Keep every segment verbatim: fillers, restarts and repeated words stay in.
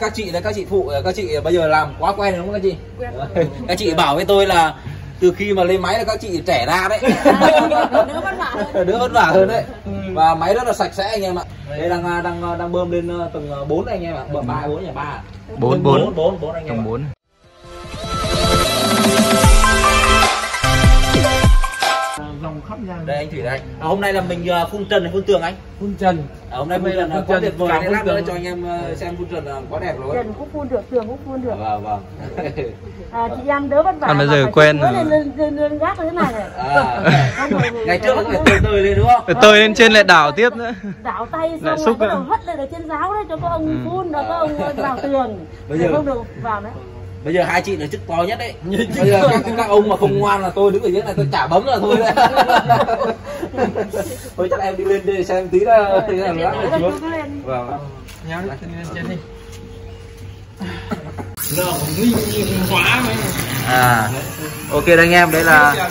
Các chị là các chị phụ, các chị bây giờ làm quá quen đúng không các chị? Quen. Các chị bảo với tôi là từ khi mà lên máy là các chị trẻ ra đấy. Đỡ vất vả hơn. Đỡ vất vả hơn đấy. Và máy rất là sạch sẽ anh em ạ. Đây đang đang đang bơm lên tầng bốn anh em ạ. Bơm ba bốn nhà ba. bốn bốn bốn bốn anh em. bốn. Đây anh Thủy này. À, hôm nay là mình uh, phun trần hay phun tường anh? Phun trần. À, hôm nay phun trần quá tuyệt vời. Lát nữa cho anh em uh, xem phun trần là quá đẹp rồi. Trần cũng phun được, tường cũng phun được. Vâng vâng. À, chị em đỡ vất vả. Còn bây giờ quen rồi. Lên gác thế này này. À, ngày trước cũng phải tơi tơi lên đúng không? Tơi lên trên lại đảo tiếp nữa. Đảo tay xong rồi bắt đầu hất lên ở trên giáo đấy cho các ông phun, cho các ông vào tường. Bây giờ không được vào đấy. Bây giờ hai chị là chức to nhất đấy. Bây giờ các, các ông mà không ngoan là tôi đứng ở dưới này tôi chả bấm là thôi đấy. Thôi chắc em đi lên đây xem tí là tí là lát là xuống. Vâng. Nhá, đi lên trên đi. Nó nhìn quá mấy. À. Ok anh em, đây là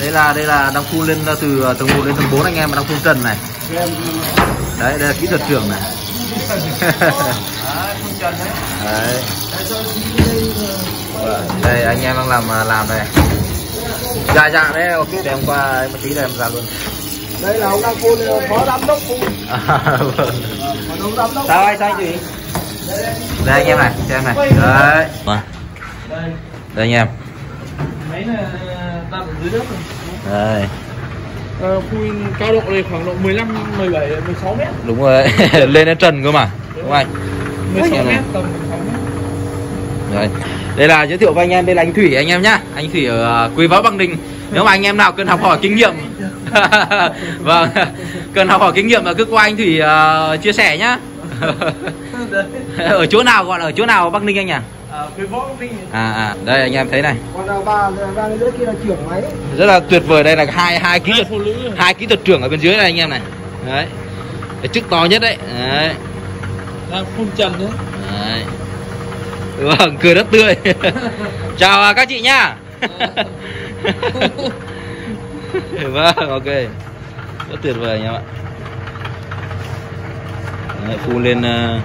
Đây là đây là đang phun lên từ tầng một đến tầng bốn anh em mà đang phun trần này. Đấy, đây là kỹ thuật trưởng này. Đấy. Đây anh em đang làm làm này. Dạ dạ đấy, ok để hôm qua một tí để em ra luôn. Đây là ông đang phun phó giám đốc phun. Sao anh sao gì? Đây anh em này, cho em này. Đấy. Đây anh em. Máy là đặt dưới đất rồi. Đây. Phun cao độ này khoảng độ mười lăm, mười bảy, mười sáu mét. Đúng rồi. Lên đến trần cơ mà. Đúng không anh? mười sáu mét tầm đấy. Đây là giới thiệu với anh em, đây là anh Thủy anh em nhá. Anh Thủy ở Quế Võ Băng Đình. Nếu mà anh em nào cần học hỏi kinh nghiệm vâng, cần học hỏi kinh nghiệm là cứ qua anh Thủy uh, chia sẻ nhá. Ở chỗ nào gọi là ở chỗ nào Bắc Ninh anh nhỉ? À, Quế Võ Bắc Ninh. À, à đây anh em thấy này. Còn bà bà bên dưới kia là trưởng máy. Rất là tuyệt vời, đây là hai hai kỹ thuật hai kỹ thuật trưởng ở bên dưới này anh em này. Đấy. Cái chức to nhất đấy. Đấy. Đang phun trần nữa. Đấy. Vâng, cười rất tươi. Chào các chị nhá. Vâng, ok. Rất tuyệt vời anh em ạ. Đấy, phun lên uh... này,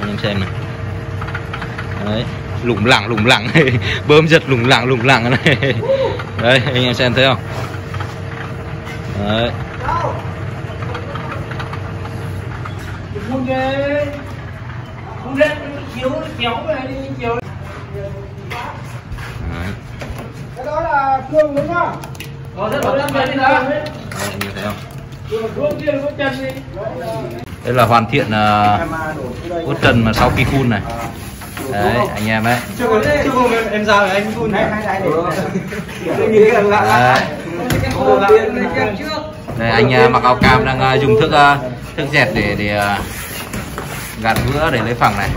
anh em xem này. Đấy, lủng lẳng lủng lẳng bơm giật lủng lẳng lủng lẳng này. Đấy, anh em xem thấy không? Đấy. Phun lên, phun lên chiếu kéo này đi chiếu. Cái đó là cương đúng không? Rồi rất là cương đi nào. Nhìn thấy không? Đây là hoàn thiện uh, cốt trần mà sau khi phun này. Đấy anh em đấy. Em ra rồi anh phun này. Đây anh uh, mặc áo cam đang uh, dùng thước uh, thước dẹt để để uh, gạt vữa để lấy phẳng này.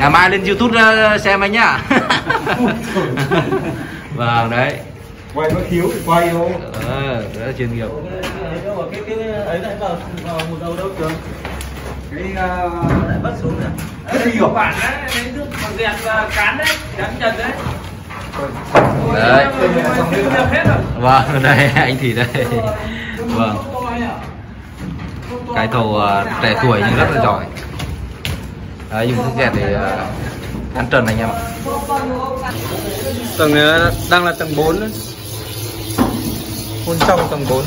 Ngày mai lên YouTube uh, xem anh nhá. Vâng đấy. Quay nó thiếu thì quay thôi. Ờ, rất là chuyên nghiệp. Cái cái ấy lại vào một đầu đâu trường. Cái lại bắt xuống này. Cái gì của bạn đấy, lấy nước bằng dẹt và cán đấy, cán trần đấy. Đấy. Vâng, đây anh Thủy đây. Vâng. Cái thầu trẻ tuổi nhưng rất là giỏi. Đấy, dùng cái dẹt để cán trần anh em ạ. Tầng đang là tầng bốn đấy. Phun trong tầng bốn.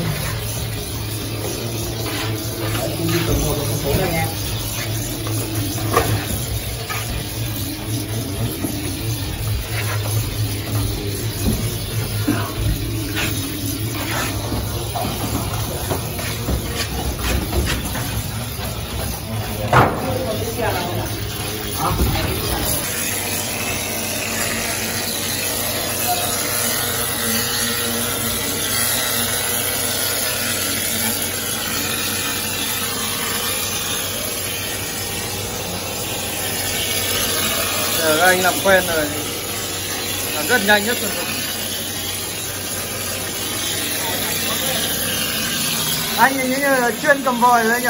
Các anh làm quen rồi, làm rất nhanh nhất rồi. Anh như là chuyên cầm vòi đấy nhỉ?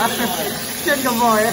À, chuyên cầm vòi đấy.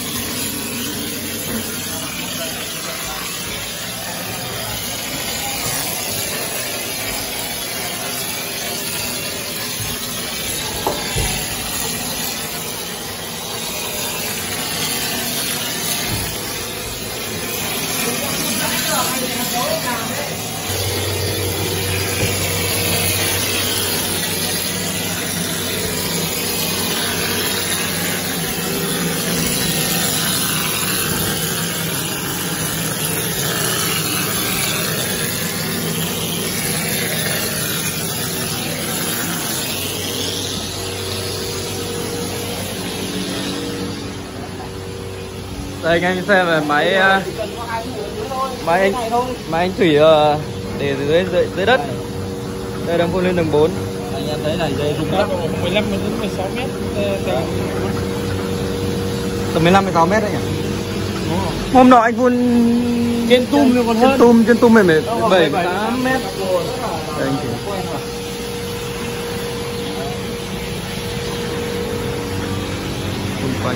Đây anh em xem về máy máy anh máy anh Thủy để dưới dưới, dưới đất. Đây đang vươn lên tầng bốn. Anh em thấy này dây rung đất mười lăm đến mười sáu mét. Tầm mười lăm đến mười sáu mét đấy nhỉ. Hôm nọ anh vun trên tum còn hơn. Trên tum trên tum mười bảy mười tám mét. Đây anh Thủy. Quanh.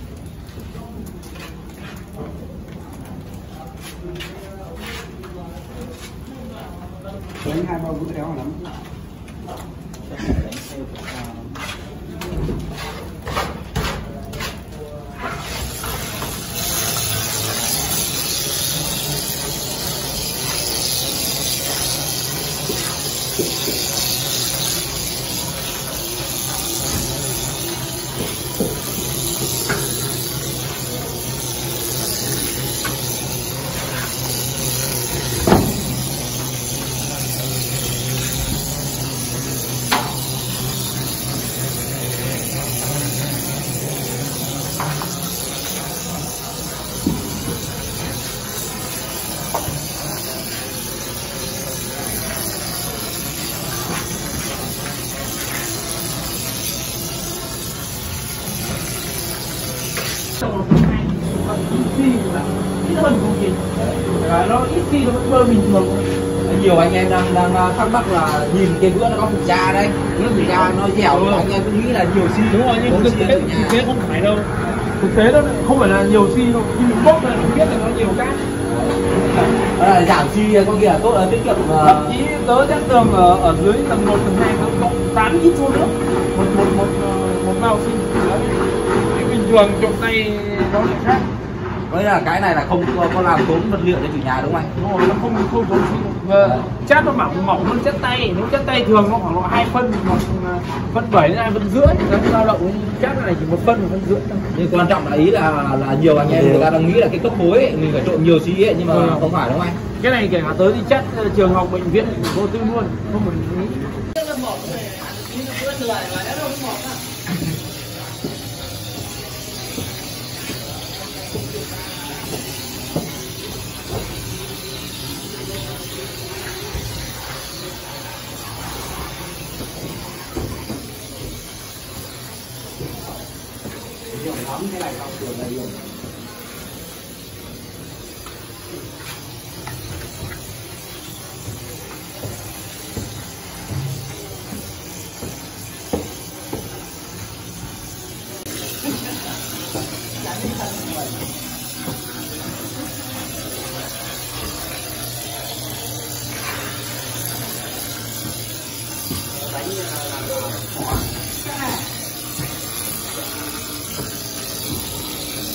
Nó ít khi nó bơi bình thường. Nhiều anh em đang đang thắc mắc là nhìn cái bữa nó có củ da đấy, nước củ da nó dẻo, ừ. Anh em cứ nghĩ là nhiều xi. Đúng rồi, nhưng thực tế thực tế không phải đâu. Thực tế đó không phải là nhiều xi đâu, khi mình bốc là mình biết là nó nhiều cát. À, giảm xi có nghĩa là tốt, là tiết kiệm. Thậm chí tới các tường ở, ở dưới tầng một, tầng hai nó có tám ít xô nước, một một một một mao xi. Cái bình thường trộn tay nó lại khác. Với là cái này là không có làm tốn vật liệu cho chủ nhà đúng không anh? Đúng rồi, nó không không tốn gì. Chát nó mỏng mỏng hơn chát tay, nếu chát tay thường nó khoảng hai phân hoặc phân bảy đến hai phân rưỡi, nó dao động. Chát này chỉ một phân một phân rưỡi thôi. Nhưng quan trọng là ý là là nhiều anh em người ta đang nghĩ là cái cấp phối ấy, mình phải trộn nhiều xi ấy, nhưng mà ừ. Không phải đúng không anh? Cái này kể cả tới thì chát trường học bệnh viện vô tư luôn, không phải nghĩ. Cái này không được là được.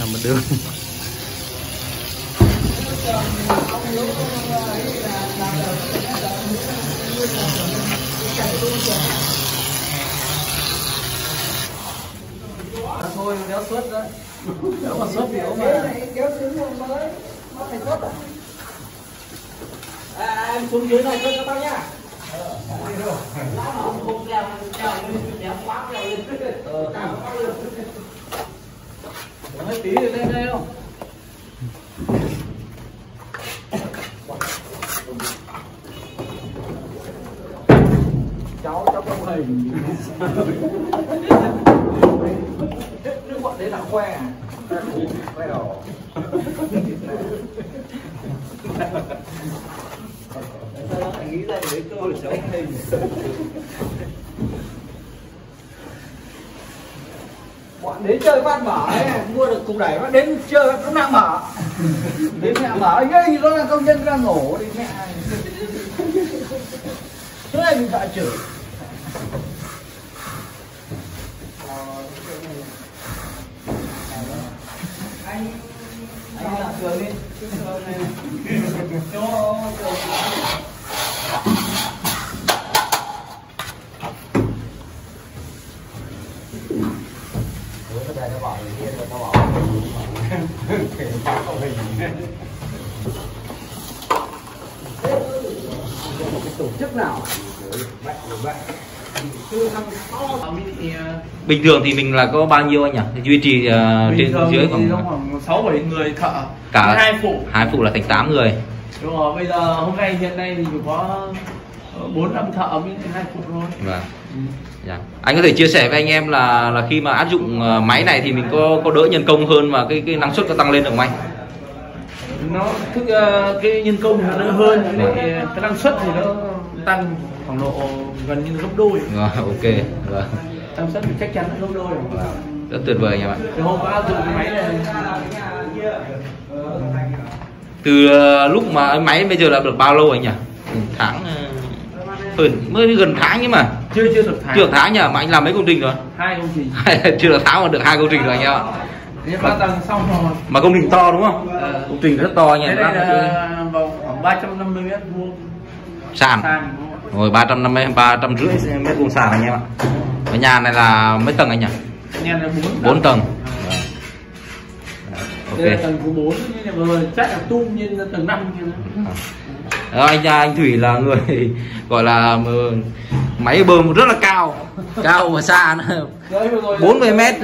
Làm một đường. Thôi đéo suất đấy. Đéo mà suất đéo mà. Đéo xuống mà mới. Nó phải suất à? À em xuống dưới này suất cho tao nhá. Ờ. Lát mà không không leo leo lên, leo quá leo lên. Ờ. Nói tí thì lên đây không? Cháu, cháu không hề. Nếu bọn đấy là khoe à? Khoe đỏ. Sao lại nghĩ ra đấy câu là cháu hề. Bọn đến chơi bát mở ấy, mua được cục đẩy nó đến chơi nó đang mở. Đến mẹ mở ấy, nó là công nhân đang ngủ đi mẹ. Thế này mình phải chửi. Anh anh làm trường đi. Trường này. Cho trường. Nó bảo thì nó bảo không hình. Một cái tổ chức nào bình thường thì mình là có bao nhiêu anh nhỉ? Duy trì uh, trên dưới khoảng sáu bảy người thợ, cả hai phụ, hai phụ là thành tám người. Đúng rồi, bây giờ hôm nay hiện nay thì có bốn năm thợ với hai phụ thôi. Vâng. Ừ. Yeah. Anh có thể chia sẻ với anh em là là khi mà áp dụng máy này thì mình có có đỡ nhân công hơn và cái cái năng suất có tăng lên được không anh? Nó thức, uh, cái nhân công nó đỡ hơn, cái, cái, cái năng suất thì nó tăng khoảng độ gần như gấp đôi. Rồi, ok. Rồi. Năng suất thì chắc chắn nó gấp đôi. Rồi. Rất tuyệt vời nha bạn. Thì hôm qua áp dụng cái máy này. Từ lúc mà máy bây giờ là được bao lâu anh nhỉ? Tháng mới gần tháng nhưng mà chưa chưa được tháng chưa được tháng nhỉ, mà anh làm mấy công trình rồi? Hai công trình. Chưa được tháng mà được hai công trình rồi anh em ạ. Ba tầng xong rồi. Mà công trình to đúng không? À, công trình rất to nha. Đây là vào khoảng ba trăm năm mươi mét vuông sàn. Rồi ba trăm năm mươi ba trăm rưỡi mét vuông sàn anh em ạ. Cái nhà này là mấy tầng anh nhỉ? Nhà này bốn tầng. Đây là tầng thứ bốn nhưng mà chắc là tung lên tầng năm kia. Đó, anh anh Thủy là người gọi là máy bơm rất là cao cao và xa nữa. bốn mươi mét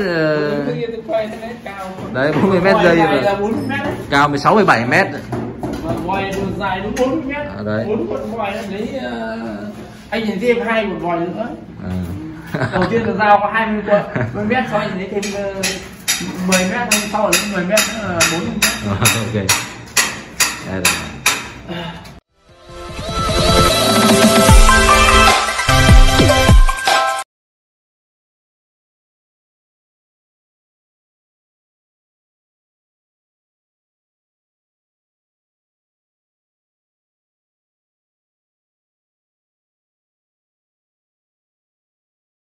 đấy, bốn mươi mét dây rồi. Cao mười sáu mười bảy mét ngoài dài đúng bốn mươi mét đấy. bốn ngoài lấy anh nhìn thêm hai một vòi nữa. Đầu tiên là dao có hai mươi mét, sau anh lấy thêm mười mét, sau là mười mét bốn mươi mét. Ok.